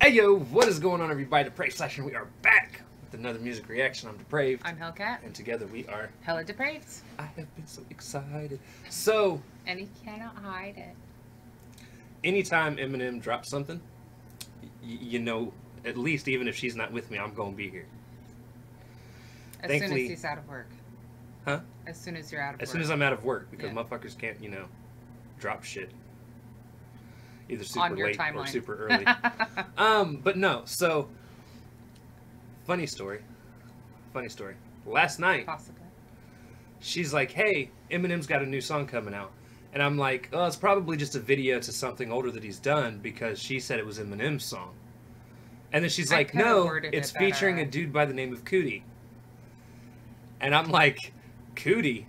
Hey yo, what is going on everybody? Depraved Slash, and we are back with another music reaction. I'm Depraved. I'm Hellcat. And together we are Hella Depraved. I have been so excited. So, and he cannot hide it. Anytime Eminem drops something, you know, at least even if she's not with me, I'm going to be here. As Thankfully, soon as he's out of work. Huh? As soon as you're out of work. As soon as I'm out of work, because motherfuckers can't, you know, drop shit. Either super late timeline. Or super early. But no, so funny story. Last night, she's like, "Hey, Eminem's got a new song coming out," and I'm like, "Oh, it's probably just a video to something older that he's done because she said it was Eminem's song." And then she's like, "No, it's featuring a dude by the name of Cudi," and I'm like, "Cudi."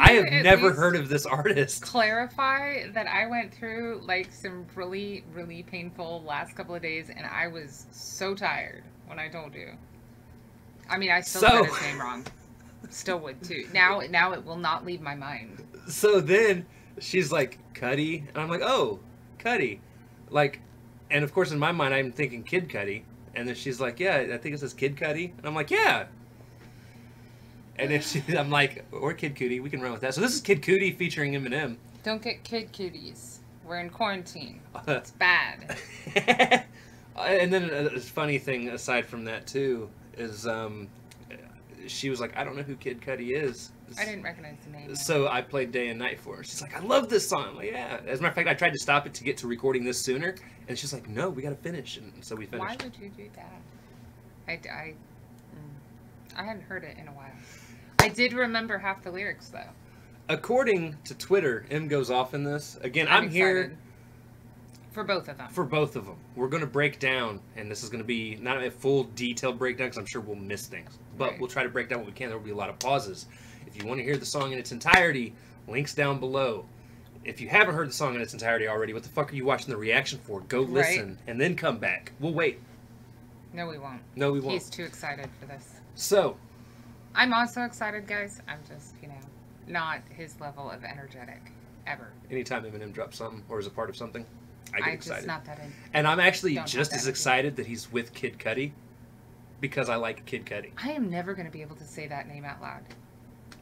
I have never heard of this artist. Clarify that I went through like some really, really painful last couple of days, and I was so tired when I told you. I mean, I still said his name wrong. Still would too. Now it will not leave my mind. So then she's like Cudi, and I'm like, oh, Cudi, like, and of course in my mind I'm thinking Kid Cudi, and then she's like, yeah, I think it says Kid Cudi, and I'm like, yeah. And then I'm like, or Kid Cudi, we can run with that. So this is Kid Cudi featuring Eminem. Don't get Kid Cudis. We're in quarantine. It's bad. And then a funny thing aside from that, too, is she was like, I don't know who Kid Cudi is. I didn't recognize the name. So I played Day and Night for her. She's like, I love this song. I'm like, yeah. As a matter of fact, I tried to stop it to get to recording this sooner. And she's like, no, we got to finish. And so we finished. Why would you do that? I hadn't heard it in a while. I did remember half the lyrics, though. According to Twitter, M goes off in this. Again, I'm here for both of them. We're going to break down, and this is going to be not a full detailed breakdown, because I'm sure we'll miss things. But right. We'll try to break down what we can. There will be a lot of pauses. If you want to hear the song in its entirety, links down below. If you haven't heard the song in its entirety already, what the fuck are you watching the reaction for? Go listen, and then come back. We'll wait. No, we won't. No, we won't. He's too excited for this. So, I'm also excited, guys. I'm just, you know, not his level of energetic ever. Anytime Eminem drops something or is a part of something, I get excited. Just not that and I'm actually just as excited that he's with Kid Cudi because I like Kid Cudi. I am never going to be able to say that name out loud.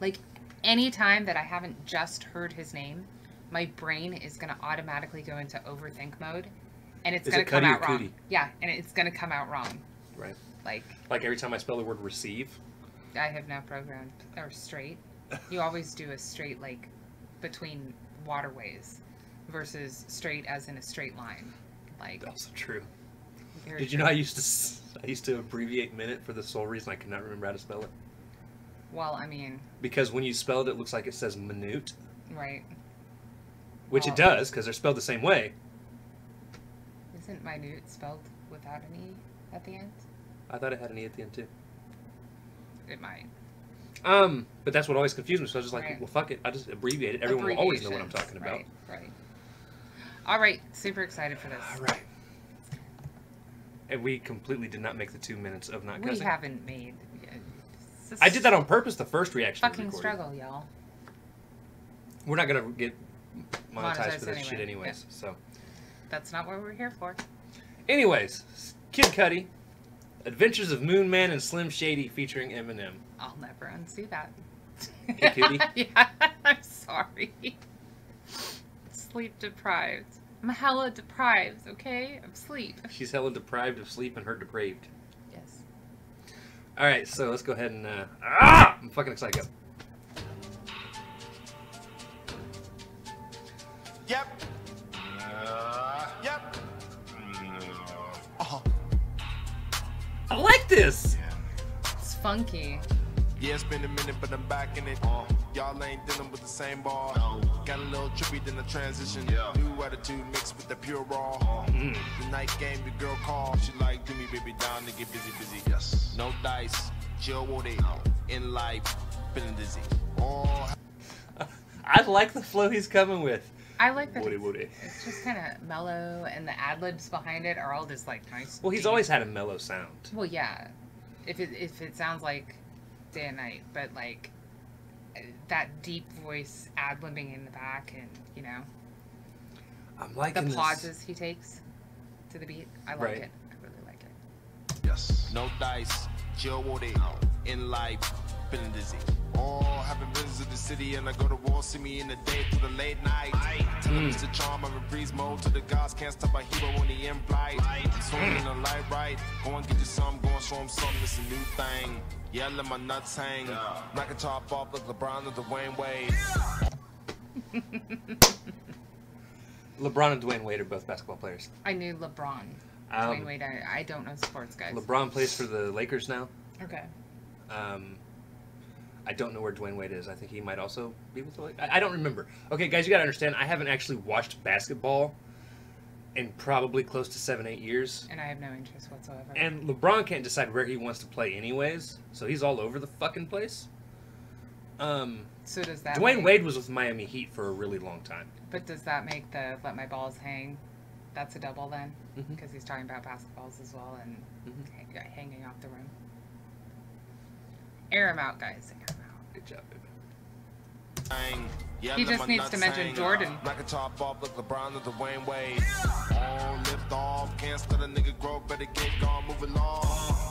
Like, any time that I haven't just heard his name, my brain is going to automatically go into overthink mode, and it's going to come out wrong. Cudi? Yeah, and it's going to come out wrong. Right. Like every time I spell the word receive. I have now programmed, or straight. You always do a straight, like, between waterways versus straight as in a straight line. Like, that's true. Did you know I used to abbreviate minute for the sole reason I could not remember how to spell it? Well, I mean, because when you spell it, it looks like it says minute. Right. Which it does, because they're spelled the same way. Isn't minute spelled without an E at the end? I thought it had an E at the end, too. It might. But that's what always confused me, so I was just like, well, fuck it. I just abbreviate it. Everyone will always know what I'm talking about. Right. All right. Super excited for this. All right. And we completely did not make the 2 minutes of not cussing. We haven't made... I did that on purpose, the first reaction. Fucking struggle, y'all. We're not going to get monetized for this shit anyways, so... That's not what we're here for. Anyways, Kid Cudi... Adventures of Moon Man and Slim Shady featuring Eminem. I'll never unsee that. Kid Cudi? Yeah, I'm sorry. Sleep deprived. I'm hella deprived, okay? Of sleep. She's hella deprived of sleep and her depraved. Yes. Alright, so let's go ahead and... I'm fucking excited. Yep. Yep. I like this. It's funky. Yeah, it's been a minute, but I'm back in it. Y'all ain't dealing with the same ball. No. Got a little trippy, then the transition. Yeah. New attitude mixed with the pure raw. The night game, the girl called. She like, do me, baby, down to get busy, busy. Yes. No dice. Jill Woody. In life, feeling dizzy. I like the flow he's coming with. I like that it's just kind of mellow, and the ad-libs behind it are all just, like, nice. Well, he's always had a mellow sound. Well, yeah. If it sounds like day and night, but like that deep voice ad-libbing in the back, and you know, I'm liking the pauses he takes to the beat. I like it. I really like it. Yes. No dice. Jill Wade. In life, been dizzy. Oh, haven't visited the city and I go to war. See me in the day through the late night. It's the charm of a breeze mode to the gods. Can't stop a hero on the end flight. Swimming in the light, right? Go and get you some. Go and show him something. It's a new thing. Yeah, let my nuts hang. Knock a top off like LeBron and Dwyane Wade. LeBron and Dwyane Wade are both basketball players. I knew LeBron. Dwyane Wade, I don't know sports guys. LeBron plays for the Lakers now. Okay. I don't know where Dwyane Wade is. I think he might also be with the Lakers. I don't remember. Okay, guys, you got to understand, I haven't actually watched basketball in probably close to 7-8 years. And I have no interest whatsoever. And LeBron can't decide where he wants to play anyways, so he's all over the fucking place. So does that Dwyane Wade was with Miami Heat for a really long time. But does that make the let my balls hang? That's a double then? Because he's talking about basketballs as well and hanging off the rim. Air him out, guys. Air him out. Good job, baby. He just needs to mention Jordan. Like a top off, look LeBron to Dwyane Wade. Oh, lift off, can't stop a nigga grow, better get gone, move along.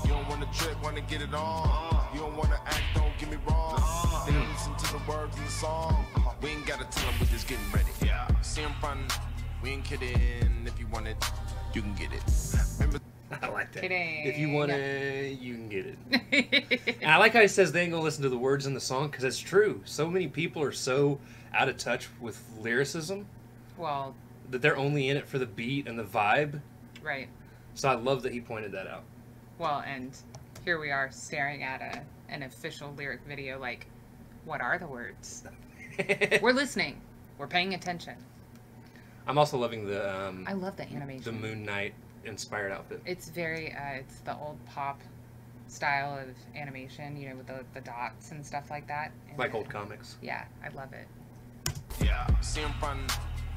You don't want to trick, want to get it on. You don't want to act, don't get me wrong. Nigga, listen to the words in the song. We ain't got to tell him, we're just getting ready. Yeah. See him fun, we ain't kidding. If you want it, you can get it. Remember. I like that. If you want it, you can get it. And I like how he says they ain't gonna listen to the words in the song, because it's true. So many people are so out of touch with lyricism, well, that they're only in it for the beat and the vibe. Right. So I love that he pointed that out. Well, and here we are staring at an official lyric video. Like, what are the words? We're listening. We're paying attention. I'm also loving the. I love the animation. The Moon Knight inspired outfit. It's very it's the old pop style of animation, you know, with the dots and stuff like that, and like old comics. Yeah, I love it. Yeah, see him fun,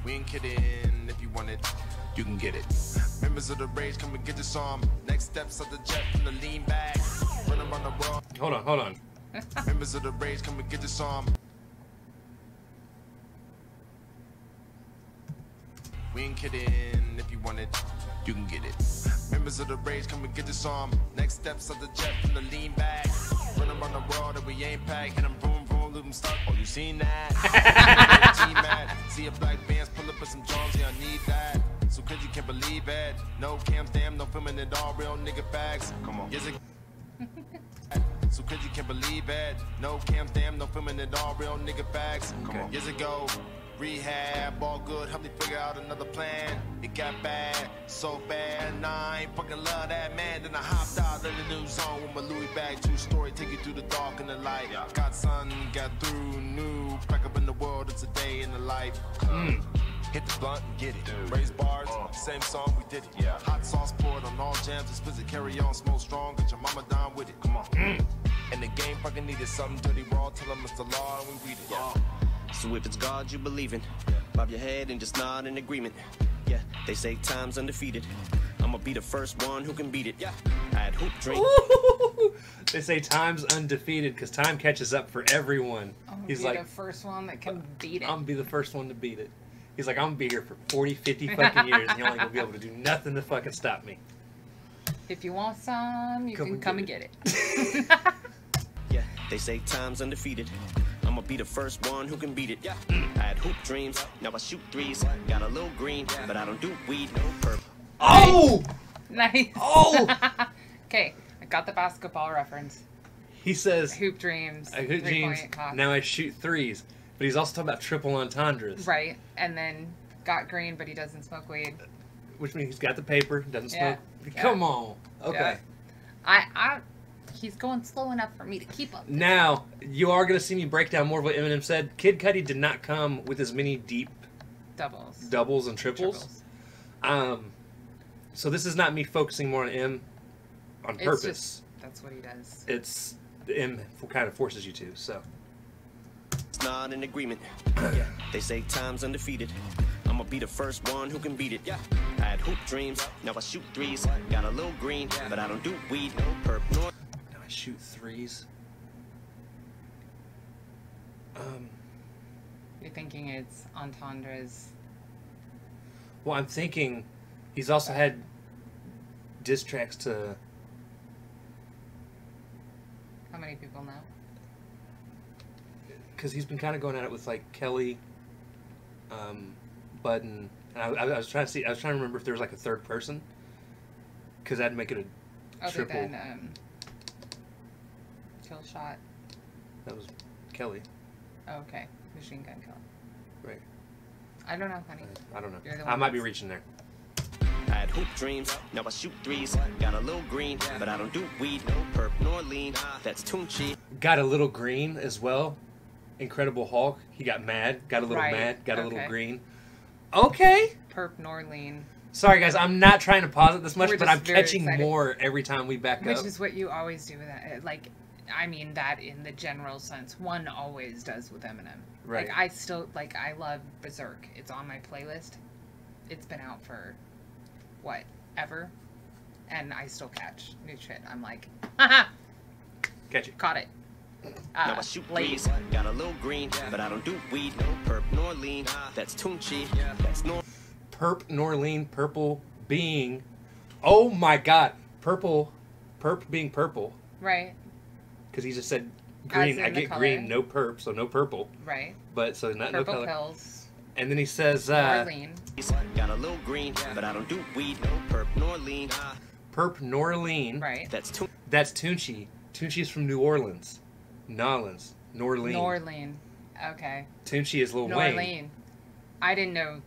we ain't kidding. If you want it, you can get it. Members of the rage, come and get this on. Next steps of the jet from the lean back. Run around the world. Hold on members of the rage, come and get this on. We ain't kidding. If you want it, you can get it. Members of the rage, come and get this on. Next steps of the jet from the lean back. Run around the world that we ain't pack. And I'm boom, boom, loop, stuck. Oh, you seen that? See a black bands pull up with some drums. Yeah, I need that. So crazy, you can't believe it. No cams, damn, no filming at all. Real nigga facts. Come on. Yes, so crazy, you can't believe it. No cams, damn, no filming at all. Real nigga facts. Come on. Years ago. Rehab, all good, help me figure out another plan. It got bad, so bad, and I ain't fucking love that man. Then I hopped out in the new zone with my Louis bag, two-story, take you through the dark and the light. Got sun, got through, new, back up in the world, it's a day in the life. Hit the blunt and get it. Dude. Raise bars, same song, we did it. Yeah. Hot sauce poured on all jams, exquisite, carry on, smoke strong, get your mama down with it. Come on. And the game fucking needed something dirty raw, tell them it's the law and we read it. Yeah. So if it's God you believe in, bob your head and just nod in agreement. Yeah, they say time's undefeated. I'm gonna be the first one who can beat it. Yeah, I had hoop drink. Ooh, they say time's undefeated because time catches up for everyone. He's like, the first one that can beat it. I'm gonna be the first one to beat it. He's like, I'm gonna be here for 40, 50 fucking years, and y'all ain't gonna be able to do nothing to fucking stop me. If you want some, you can come and get it. Yeah, they say time's undefeated. I'ma be the first one who can beat it. Yeah. I had hoop dreams, now I shoot threes. Got a little green, but I don't do weed. No purple. Oh! Nice. Oh! Okay, I got the basketball reference. He says... hoop dreams. Hoop dreams, now I shoot threes. But he's also talking about triple entendres. Right, and then got green, but he doesn't smoke weed. Which means he's got the paper, doesn't smoke. Yeah. Come on. Okay. Yeah. He's going slow enough for me to keep up. Now, you are going to see me break down more of what Eminem said. Kid Cudi did not come with as many deep doubles and triples. So this is not me focusing more on M on purpose. Just, that's what he does. It's the M kind of forces you to, so. It's not an agreement. Yeah. They say time's undefeated. I'm gonna be the first one who can beat it. Yeah. I had hoop dreams, now I shoot threes. Got a little green, but I don't do weed. No purple. Shoot threes. You're thinking it's entendres. Well, I'm thinking he's also had diss tracks to... How many people now? Because he's been kind of going at it with, like, Kelly, Budden, and I was trying to see, I was trying to remember if there was, like, a third person, because that'd make it a triple. Other than, Kill Shot. That was Kelly. Oh, okay. Machine Gun Kelly. Right. I don't know, honey. I don't know. I might be reaching there. I had hoop dreams, now I shoot threes. Got a little green, but I don't do weed. No perp nor lean, that's Tunechi. Got a little green as well. Incredible Hulk. He got mad. Got a little mad. Got a little green. Okay. Perp nor lean. Sorry, guys. I'm not trying to pause it this much, but I'm catching more every time we back up. Which is what you always do with that. Like, I mean that in the general sense. One always does with Eminem. Right. Like, I still, like, I love Berserk. It's on my playlist. It's been out for... what ever, and I still catch new shit. I'm like, haha, catch it, caught it. Now I shoot ladies, got a little green, but I don't do weed. No perp nor lean, that's Tunechi. That's no perp nor lean. Purple being, oh my god, purple, perp being purple, right? Because he just said green. I get color. Green, no perp, so no purple, right? But so not purple no color. Pills. And then he says, got a little green, but I don't do weed. No perp nor lean. Perp nor lean. Right. That's Tunechi. Tunechi's from New Orleans. Nolans. Norlean. Norlean. Okay. Tunechi is Lil Wayne. Norlean. I didn't know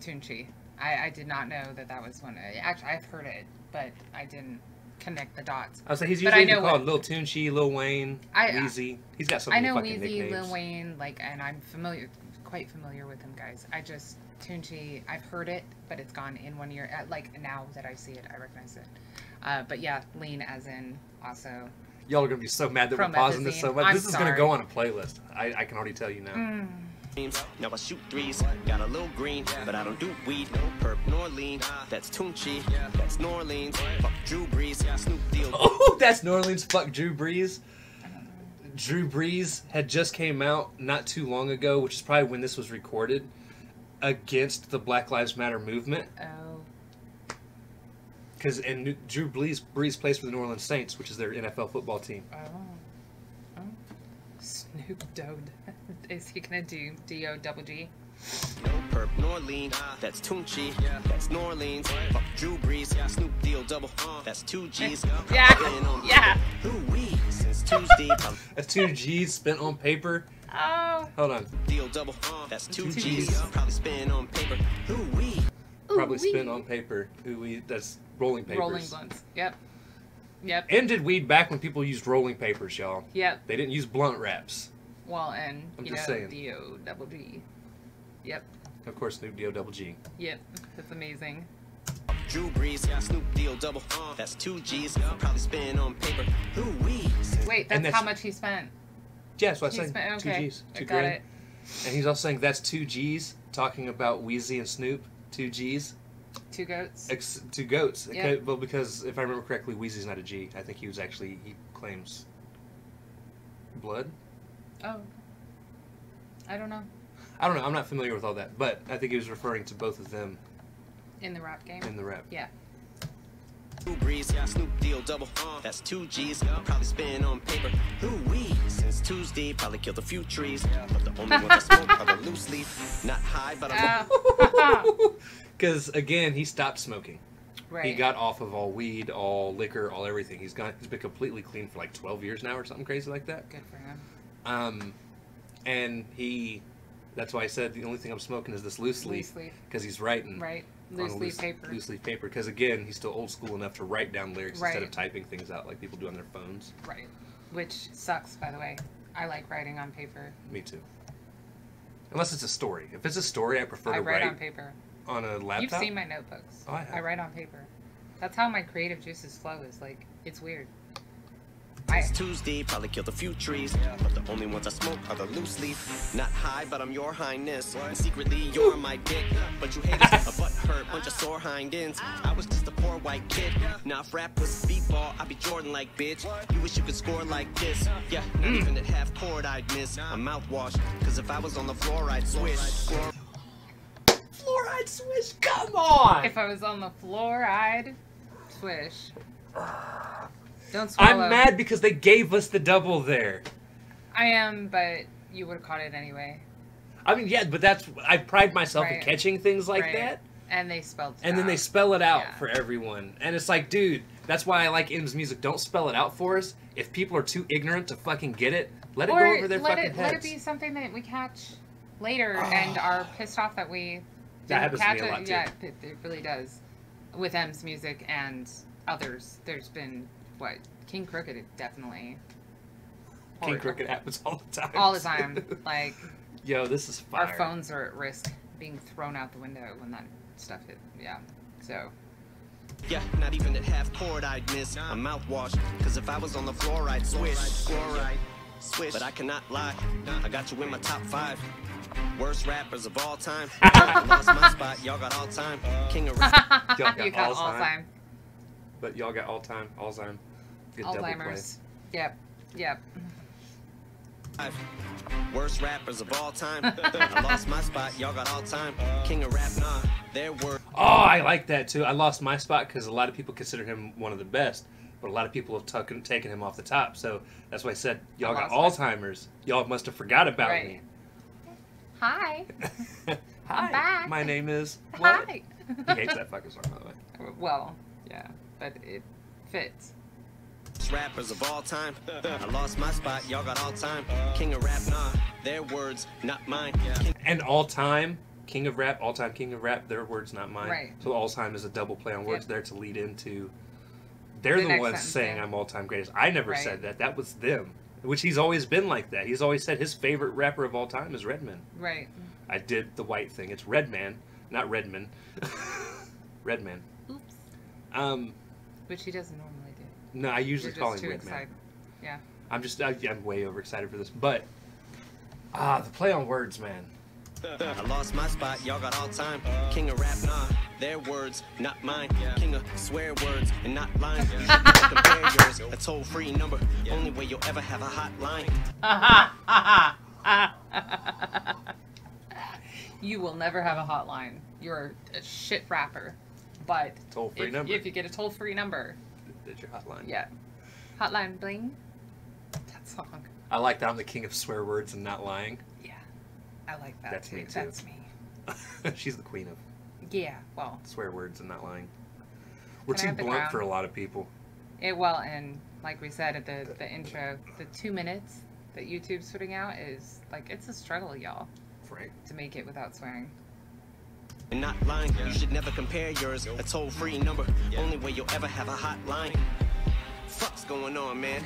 Tunechi. I did not know that that was one. Actually, I've heard it, but I didn't connect the dots. I was like, he's usually called Lil Tunechi, Lil Wayne, Weezy. He's got so many fucking nicknames. I know Weezy, Lil Wayne, like, and I'm familiar. Quite familiar with them, guys. I just Tunechi. I've heard it, but it's gone in one ear. Like now that I see it, I recognize it. But yeah, lean as in also. Y'all are gonna be so mad that we're pausing this so much. This is gonna go on a playlist. I can already tell you now. Now I shoot threes, got a little green, but I don't do weed. No perp nor lean. That's Tunechi. That's New Orleans. Fuck Drew Brees. Snoop deal. Oh, that's New Orleans. Fuck Drew Brees. Drew Brees had just came out not too long ago, which is probably when this was recorded, against the Black Lives Matter movement. Oh. Because and Drew Brees plays for the New Orleans Saints, which is their NFL football team. Oh. Snoop Dogg. Is he gonna do D-O-double-G? No perp nor lean, that's Tunechi, that's New Orleans. Fuck Drew Brees, Snoop deal double, that's 2 G's. Yeah. Tuesday. That's 2 G's spent on paper. Oh. Hold on. Deal double. That's 2 G's. Probably spent on paper. Ooh-wee. Probably spent on paper. Ooh-wee. That's rolling papers. Rolling blunts. Yep. Yep. And did weed back when people used rolling papers, y'all. Yep. They didn't use blunt wraps. Well, and I'm just saying. D-O-double-G. Yep. Of course, Snoop D-O-double-G. Yep. That's amazing. Drew Brees, Snoop deal double. That's 2 G's. Probably spent on paper. Ooh-wee. Wait, that's how much he spent. Yeah, that's what I said. 2 G's. $2 grand. And he's also saying that's 2 G's, talking about Weezy and Snoop. 2 G's. Two goats. Two goats. Yep. Okay, well, because if I remember correctly, Weezy's not a G. I think he was actually, he claims blood. Oh. I don't know. I don't know. I'm not familiar with all that, but I think he was referring to both of them. In the rap game? In the rap. Yeah. Breeze, Snoop deal double. That's 2 G's. Probably spin on paper. Ooh-wee. Since Tuesday, probably killed a few trees. But the only one I smoke are the loose leaf. Not high, but I'm. Because again, he stopped smoking. Right. He got off of all weed, all liquor, all everything. He's been completely clean for like 12 years now, or something crazy like that. Good for him. And he. That's why I said the only thing I'm smoking is this loose leaf. Because he's writing. Right. Loose leaf paper, because again, he's still old school enough to write down lyrics instead of typing things out like people do on their phones. Right, which sucks, by the way. I like writing on paper. Me too. Unless it's a story. If it's a story, I prefer to write on paper. On a laptop. You've seen my notebooks. Oh, I have. I write on paper. That's how my creative juices flow. Is like it's weird. It's Tuesday, probably killed a few trees, but the only ones I smoke are the loose leaf. Not high, but I'm your highness. And secretly, you're my dick, but you hate us. A butt hurt, bunch of sore hind ends. I was just a poor white kid. Now if rap was speedball, I'd be Jordan like bitch. You wish you could score like this. Yeah, not even at half court I'd miss a mouthwash, cause if I was on the floor, I'd swish. Floor, I'd swish. Come on! If I was on the floor, I'd swish. Don't swallow. I'm mad because they gave us the double there. I am, but you would have caught it anyway. I mean, yeah, but that's... I pride myself in catching things like that. And they spelled it out. And then they spell it out for everyone. And it's like, dude, that's why I like M's music. Don't spell it out for us. If people are too ignorant to fucking get it, let it go over their fucking heads. Let it be something that we catch later and are pissed off that we... That happens to me a lot, too. Yeah, it really does. With M's music and others, there's been... What? King Crooked, definitely. King Crooked happens all the time. All the time. Like, yo, this is fire. Our phones are at risk being thrown out the window when that stuff hit. Yeah. So. Yeah, not even at half court I'd miss a mouthwash, because if I was on the floor, I'd swish. Fluoride, swish. But I cannot lie. I got you in my top 5 worst rappers of all time. I lost my spot. Y'all got all time. King of rap. You got all time. But y'all got all time, Alzheimer's. Alzheimer's. Yep. Yep. Worst rappers of all time. I lost my spot. Y'all got all time. King of rap, nah. There were. Oh, I like that too. I lost my spot because a lot of people consider him one of the best, but a lot of people have taken him off the top. So that's why I said y'all got Alzheimer's. Y'all must have forgot about me. Hi. Hi. Bye. My name is. What? Hi. He hates that fucking song, by the way. Well, yeah. But it fits. Rappers of all time. I lost my spot. Y'all got all time. King of rap, nah. Their words, not mine. Yeah. And all time, king of rap, all time, king of rap. Their words, not mine. Right. So all time is a double play on words there to lead into. They're the ones saying I'm all time greatest. I never said that. That was them. Which he's always been like that. He's always said his favorite rapper of all time is Redman. Right. I did the white thing. It's Redman, not Redman. Redman. Oops. Which he doesn't normally do. No, I usually call him Redman. Yeah. I'm just, I'm way overexcited for this. But, the play on words, man. I lost my spot, y'all got all time. King of rap, nah, their words, not mine. King of swear words and not lines. You should compare yours, a toll-free number. Only way you'll ever have a hotline. You will never have a hotline. You're a shit rapper. But toll-free number. If you get a toll-free number, that's your hotline. Yeah, hotline bling. That song. I like that. I'm the king of swear words and not lying. Yeah, I like that. That's me too. That's me. She's the queen of. Yeah, well. Swear words and not lying. We're too blunt for a lot of people. Well, and like we said at the intro, the 2 minutes that YouTube's putting out is like it's a struggle, y'all. Right. To make it without swearing. And not lying, you should never compare yours. A toll-free number, only way you'll ever have a hotline. Fuck's going on, man?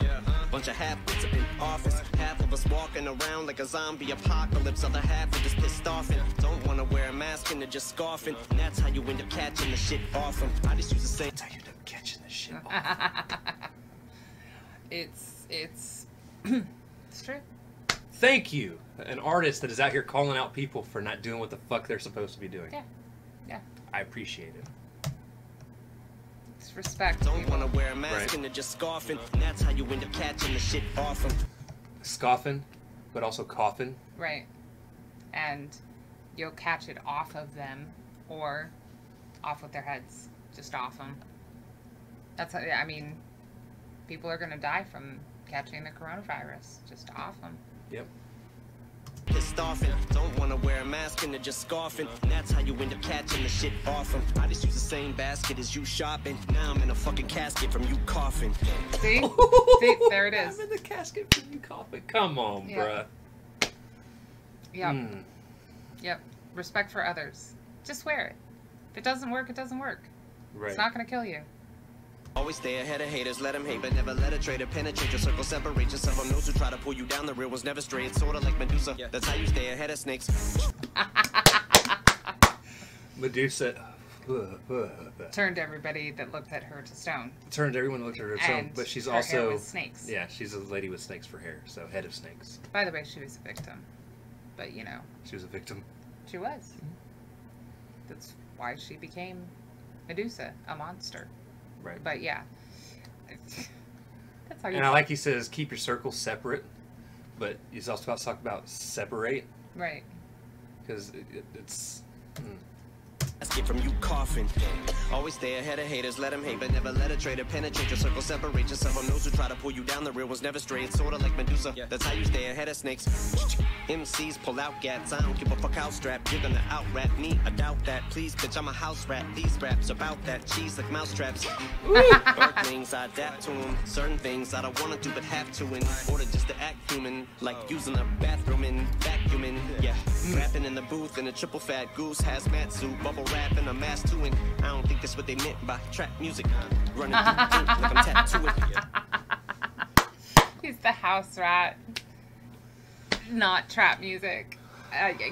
Bunch of half-wits up in office. Half of us walking around like a zombie apocalypse. Other half are just pissed off and don't want to wear a mask and they're just scoffing. And that's how you end up catching the shit off them. I just use the same. That's how you end up catching the shit off. It's true. Thank you. An artist that is out here calling out people for not doing what the fuck they're supposed to be doing. Yeah. Yeah. I appreciate it. It's respect. Don't want to wear a mask and they're just scoffing. And that's how you end up catching the shit off them. Scoffing, but also coughing. Right. And you'll catch it off of them or off with their heads. Just off them. That's how, I mean, people are going to die from catching the coronavirus. Just off them. Yep. Pissed off and don't want to wear a mask and they're just scoffing. And that's how you end up catching the shit off them. I just use the same basket as you shopping. Now I'm in a fucking casket from you coughing. See? See? There it is. I'm in the casket from you coughing. Come on, bruh. Yep. Mm. Yep. Respect for others. Just wear it. If it doesn't work, it doesn't work. Right. It's not going to kill you. Always stay ahead of haters, let them hate, but never let a traitor penetrate your circle, separate yourself from those who try to pull you down. The real ones never stray. It's sort of like Medusa. That's how you stay ahead of snakes. Medusa. Turned everybody that looked at her to stone. Turned everyone that looked at her to stone. But she's also hair with snakes. Yeah, she's a lady with snakes for hair, so head of snakes. By the way, she was a victim. But you know. She was a victim. She was. Mm-hmm. That's why she became Medusa, a monster. Right. But yeah. That's how you. And I like he says, keep your circles separate, but he's also about to talk about separate. Right. Because it's. Escape from you coughing. Always stay ahead of haters, let them hate, but never let a traitor penetrate your circle, separate yourself from those who try to pull you down. The real was never straight, sorta like Medusa. Yeah. That's how you stay ahead of snakes. MCs pull out gats, I don't give a fuck how strapped. You're gonna out rap me, I doubt that. Please, bitch, I'm a house rat. These raps about that cheese like mousetraps. Birthlings, I adapt to them. Certain things I don't wanna do but have to in order just to act human, like using a bathroom and vacuuming. Yeah, rapping in the booth in a triple fat goose hazmat suit, bubble rap and a mask too, and I don't think that's what they meant by trap music. Running through like I'm tapped to it. He's the house rat, not trap music.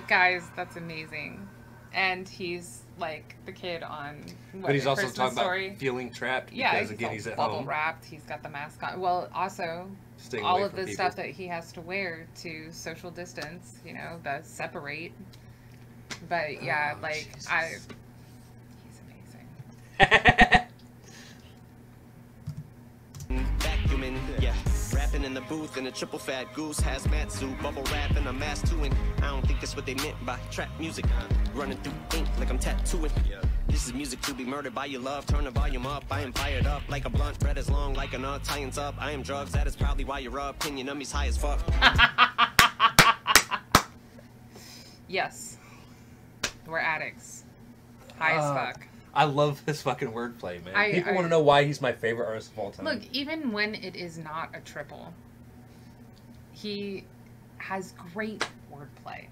Guys, that's amazing. And he's like the kid on But he's also Christmas talking Story. About feeling trapped because he's again he's at bubble home. Wrapped, he's got the mask on. Well, also staying all of the people. Stuff that he has to wear to social distance, you know, the separate. But yeah, oh, like Jesus. He's amazing. Vacuuming, yeah. Rapping in the booth in a triple fat goose hazmat suit, bubble wrap and a mask too, and I don't think that's what they meant by trap music. Running through ink like I'm tattooing. Yeah. This is music to be murdered by your love. Turn the volume up, I am fired up like a blunt. Bread is long like an knot, tie-ins up. I am drugs, that is probably why you're up. Pin your nummies high as fuck. Yes. We're addicts. High as fuck. I love his fucking wordplay, man. People want to know why he's my favorite artist of all time. Look, even when it is not a triple, he has great wordplay.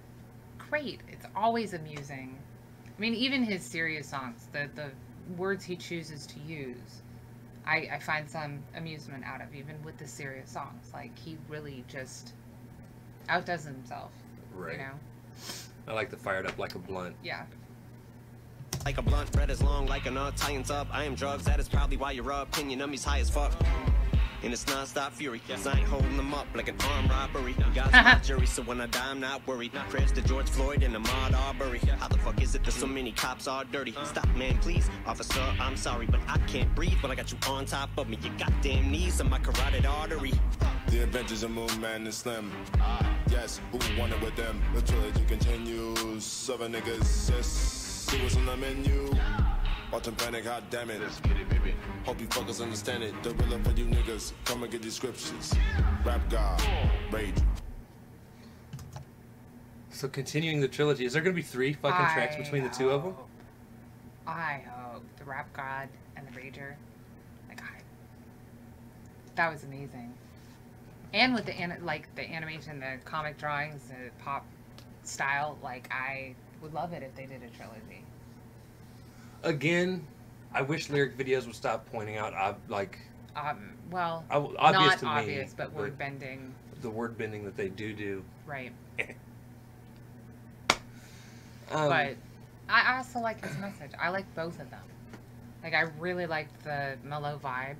Great. It's always amusing. I mean, even his serious songs, the words he chooses to use, I find some amusement out of, even with the serious songs. Like, he really just outdoes himself. Right. You know? I like the fired up like a blunt. Yeah. Like a blunt, bread is long like a knot, tie-ins up. I am drugs, that is probably why you're up. Pin your nummies high as fuck. And it's non-stop fury, yes, I ain't holding them up like an armed robbery. God's my jury, so when I die, I'm not worried. Prayers to George Floyd and Ahmaud Arbery. How the fuck is it that so many cops are dirty? Stop, man, please. Officer, I'm sorry, but I can't breathe. But I got you on top of me, your goddamn knees and my carotid artery. The Adventures of Moon Man and Slim. Yes, who wanted with them? The trilogy continues. Seven niggas, sis. See what's on the menu. Watch and panic, hot damn it. Let's get it, baby. Hope you fuckers understand it. The real up for you niggas. Come and get these scriptures. Rap God. Rage. So continuing the trilogy, is there going to be three fucking tracks between the two of them? I hope. The Rap God and the Rager. Like, that was amazing. And with the animation, the comic drawings, the pop style, like, I would love it if they did a trilogy. Again, I wish lyric videos would stop pointing out well, obvious not obvious, but word bending. The word bending that they do. Right. But I also like his message. I like both of them. Like, I really like the mellow vibe.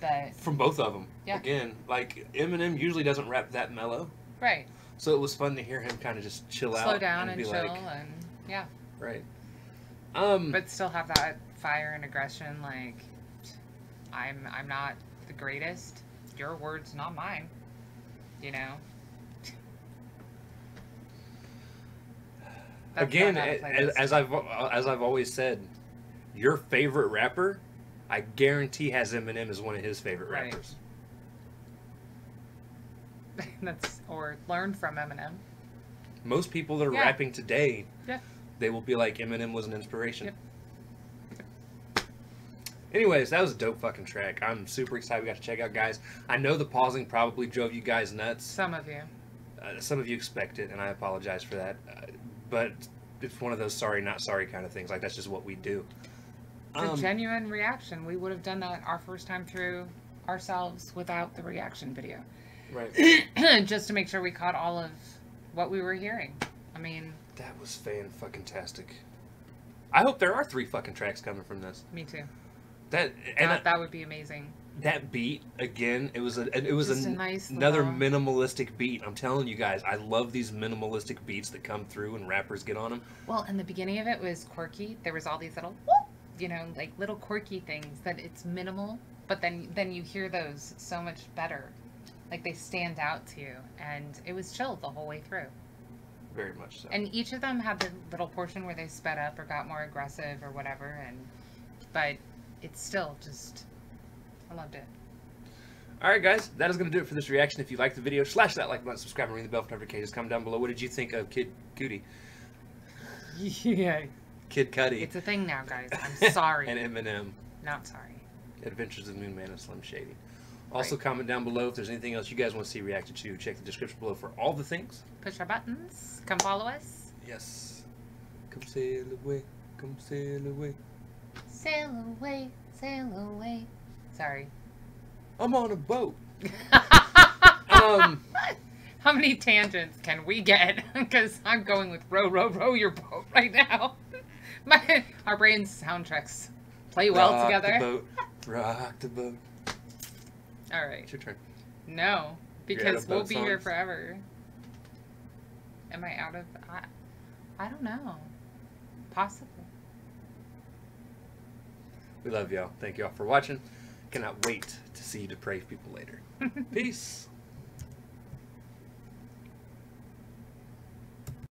That from both of them. Yeah. Again, like, Eminem usually doesn't rap that mellow. Right. So it was fun to hear him kind of just slow down and be chill and yeah. Right. But still have that fire and aggression, like, I'm not the greatest, your words, not mine, you know? That's again, as I've always said, your favorite rapper, I guarantee has Eminem as one of his favorite rappers. Right. Or learn from Eminem. Most people that are rapping today... Yeah. They will be like, Eminem was an inspiration. Yep. Anyways, that was a dope fucking track. I'm super excited we got to check out, guys. I know the pausing probably drove you guys nuts. Some of you. Some of you expect it, and I apologize for that. But it's one of those sorry, not sorry kind of things. Like, that's just what we do. It's a genuine reaction. We would have done that our first time through ourselves without the reaction video. Right. Just to make sure we caught all of what we were hearing. I mean... That was fan-fucking-tastic. I hope there are 3 fucking tracks coming from this. Me too. That would be amazing. That beat again, it was another minimalistic beat. I'm telling you guys, I love these minimalistic beats that come through and rappers get on them. Well, and the beginning of it was quirky. There was all these little, you know, like little quirky things that it's minimal, but then you hear those so much better. Like they stand out to you, and it was chill the whole way through. Very much so. And each of them had the little portion where they sped up or got more aggressive or whatever, but it's still just, I loved it. Alright guys, that is going to do it for this reaction. If you liked the video, slash that like button, subscribe, and ring the bell for notifications. Comment down below, what did you think of Kid Cudi? Yeah. Kid Cudi. It's a thing now, guys. I'm sorry. And Eminem. Not sorry. Adventures of Moon Man and Slim Shady. Also, comment down below if there's anything else you guys want to see reacted to. Check the description below for all the things. Push our buttons. Come follow us. Yes. Come sail away. Come sail away. Sail away. Sail away. Sorry. I'm on a boat. How many tangents can we get? Because I'm going with row, row, row your boat right now. Our brains soundtracks play well rock together. The boat. Rock the boat. All right. It's your turn. No, because we'll be here forever. Am I out of... I don't know. Possibly. We love y'all. Thank y'all for watching. Cannot wait to see you depraved people later. Peace.